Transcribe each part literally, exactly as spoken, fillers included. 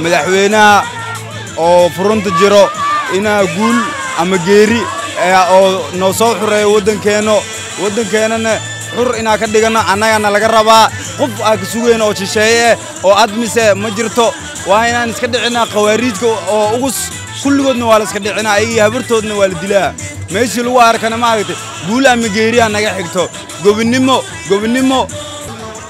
مدحوينا أو فرنت جرو إنا أقول أما جيري أو نوصل حرية ودن كانوا ودن كاننا حر إنا كدجنا أنا أنا لجربا قف أكسوين أو شيء أو أدمسة مجرتو وهنا نسكدعنا قواريدك أو أقص كل جد نوال نسكدعنا أي هبرتو نوال دلا ماشي الوار كنا معرفة قول أما جيري أنا جحكتو جبنيمو جبنيمو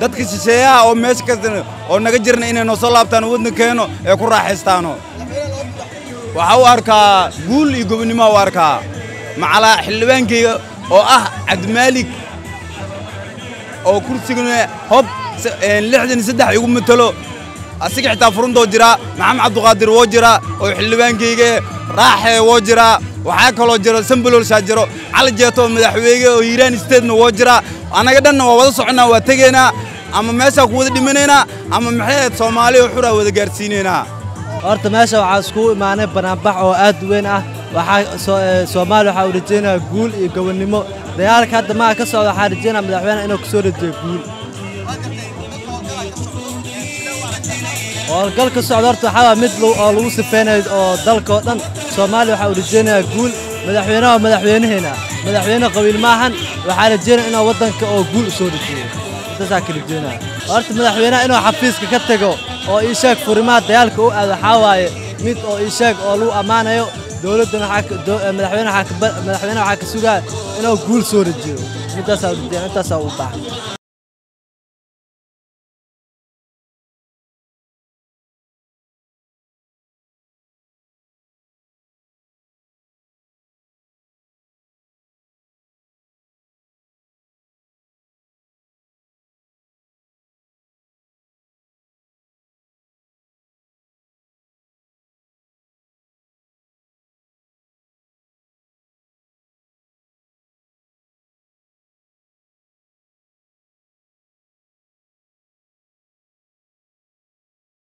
dadka shisheeyaha oo meesha oo naga jirna inay noo soo laabtaan wadankeena ee ku raaxaystaano waxaan arkaa guul iyo gobnimo waan arkaa macala xilbaankayga oo ah Cabdimaalik oo kursiga hub lixdan iyo saddex ugu matalo asiga xitaa furunto jira Maxamed Cabduqaadir woo jira oo xilbaankayga raaxay woo jira waxa kala jira Sanbalool sha jiro Cali Jeeto madaxweynaha oo Hiiraan State woo jira anaga dhanna waa wada soconaa waa tageena ama meesha ku wada dhimanayna ama maxay Soomaaliya xura wada gaarsiinayna أرت ماشى وعاسكو معنا بنبح وقد وين أه وح سو سومالو حورجينا جول يكون مو ريالك هذا ما كسر حورجينا مدحونا إنه كسر الجول والقل كسر أرت حوا مثله ألوس فينا ضل كاتن سومالو حورجينا جول مدحونا ومدحونا هنا مدحونا قبل معهن وحورجينا إنه وطن كأجول سور الجول تذاكر الجنا أرت مدحونا إنه حفيز كتجو oo ii sheeg furimaad dayalka oo aad waxa waaye mid oo ii sheeg oo loo amaanayo dawladana waxa madaxweynaha madaxweynaha waxa ka sugaa inuu guul soo rajiyo midaas aad u diyaar intaas aad u baahan